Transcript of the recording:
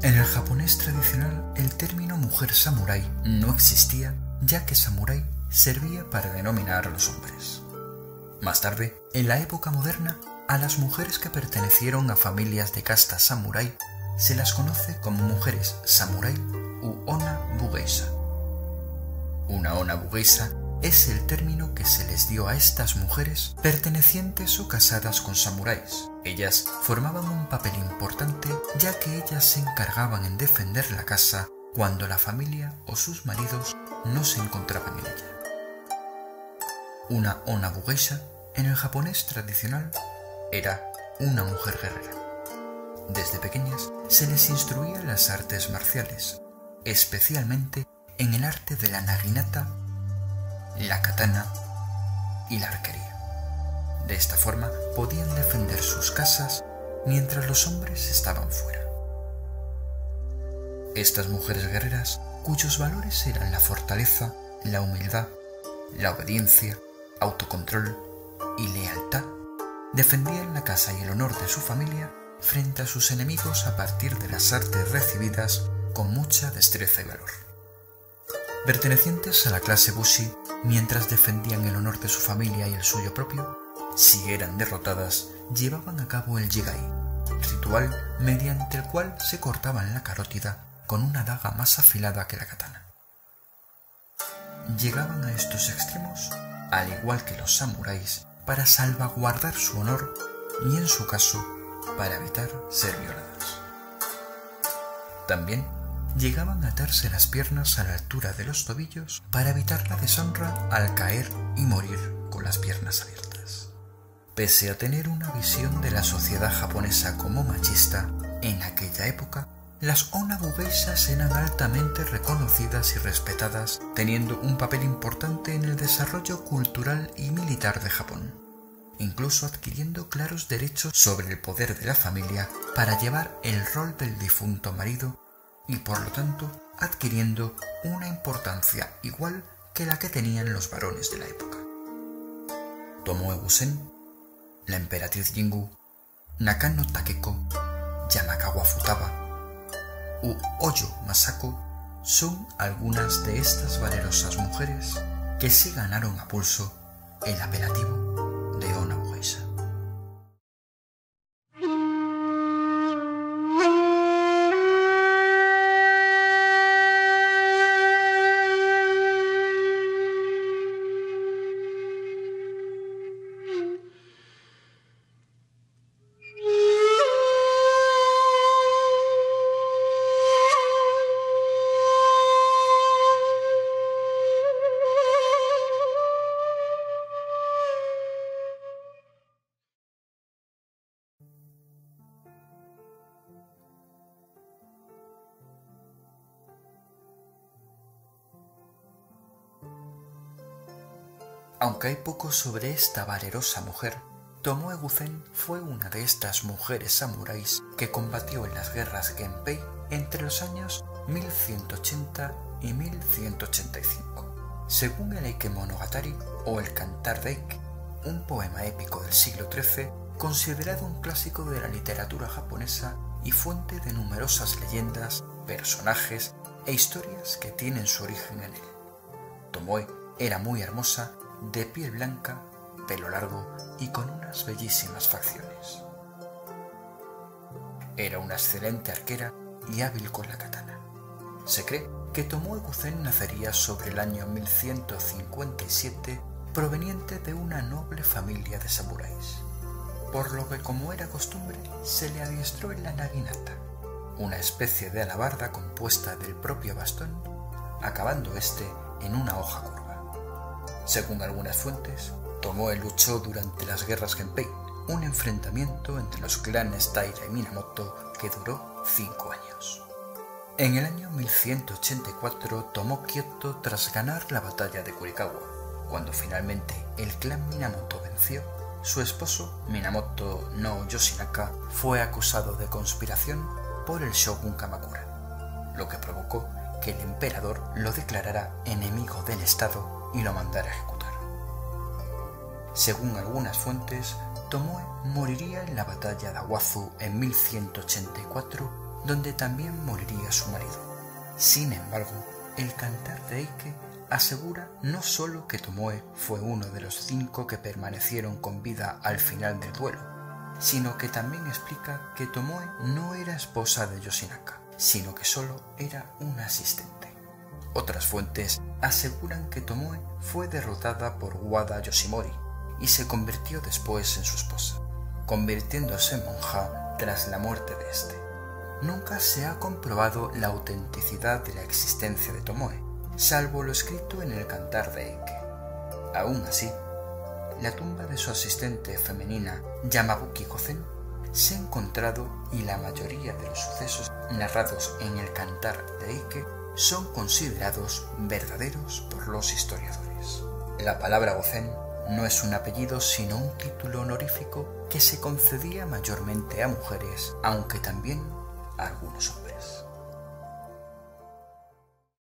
En el japonés tradicional, el término mujer samurái no existía, ya que samurái servía para denominar a los hombres. Más tarde, en la época moderna, a las mujeres que pertenecieron a familias de casta samurái se las conoce como mujeres samurái u onna bugeisha. Una onna bugeisha es el término que se les dio a estas mujeres pertenecientes o casadas con samuráis. Ellas formaban un papel importante, ya que ellas se encargaban en defender la casa cuando la familia o sus maridos no se encontraban en ella. Una onna bugeisha, en el japonés tradicional, era una mujer guerrera. Desde pequeñas se les instruía las artes marciales, especialmente en el arte de la naginata, la katana y la arquería. De esta forma podían defender sus casas mientras los hombres estaban fuera. Estas mujeres guerreras, cuyos valores eran la fortaleza, la humildad, la obediencia, autocontrol y lealtad, defendían la casa y el honor de su familia frente a sus enemigos a partir de las artes recibidas con mucha destreza y valor. Pertenecientes a la clase Bushi, mientras defendían el honor de su familia y el suyo propio, si eran derrotadas, llevaban a cabo el Jigai, ritual mediante el cual se cortaban la carótida con una daga más afilada que la katana. Llegaban a estos extremos, al igual que los samuráis, para salvaguardar su honor y, en su caso, para evitar ser violadas. También llegaban a atarse las piernas a la altura de los tobillos para evitar la deshonra al caer y morir con las piernas abiertas. Pese a tener una visión de la sociedad japonesa como machista, en aquella época, las onna bugeishas eran altamente reconocidas y respetadas, teniendo un papel importante en el desarrollo cultural y militar de Japón, incluso adquiriendo claros derechos sobre el poder de la familia para llevar el rol del difunto marido y, por lo tanto, adquiriendo una importancia igual que la que tenían los varones de la época. Tomoe Gozen, la emperatriz Jingu, Nakano Takeko, Yamakawa Futaba u Ojo Masako son algunas de estas valerosas mujeres que sí ganaron a pulso el apelativo de onna bugeisha. Aunque hay poco sobre esta valerosa mujer, Tomoe Gozen fue una de estas mujeres samuráis que combatió en las guerras Genpei entre los años 1180 y 1185. Según el Heike Monogatari o el Cantar de Heike, un poema épico del siglo XIII, considerado un clásico de la literatura japonesa y fuente de numerosas leyendas, personajes e historias que tienen su origen en él. Tomoe era muy hermosa, de piel blanca, pelo largo y con unas bellísimas facciones. Era una excelente arquera y hábil con la katana. Se cree que Tomoe Gozen nacería sobre el año 1157, proveniente de una noble familia de samuráis, por lo que, como era costumbre, se le adiestró en la naginata, una especie de alabarda compuesta del propio bastón, acabando este en una hoja curva. Según algunas fuentes, Tomoe luchó durante las guerras Genpei, un enfrentamiento entre los clanes Taira y Minamoto que duró 5 años. En el año 1184 tomó Kioto tras ganar la batalla de Kurikawa. Cuando finalmente el clan Minamoto venció, su esposo, Minamoto no Yoshinaka, fue acusado de conspiración por el Shogun Kamakura, lo que provocó que el emperador lo declarara enemigo del Estado y lo mandara a ejecutar. Según algunas fuentes, Tomoe moriría en la batalla de Awazu en 1184 donde también moriría su marido. Sin embargo, el cantar de Heike asegura no solo que Tomoe fue uno de los 5 que permanecieron con vida al final del duelo, sino que también explica que Tomoe no era esposa de Yoshinaka, sino que solo era una asistente. Otras fuentes aseguran que Tomoe fue derrotada por Wada Yoshimori y se convirtió después en su esposa, convirtiéndose en monja tras la muerte de este. Nunca se ha comprobado la autenticidad de la existencia de Tomoe, salvo lo escrito en el cantar de Heike. Aún así, la tumba de su asistente femenina Yamabuki Kosen se ha encontrado y la mayoría de los sucesos narrados en el cantar de Heike son considerados verdaderos por los historiadores. La palabra Gozen no es un apellido sino un título honorífico que se concedía mayormente a mujeres, aunque también a algunos hombres.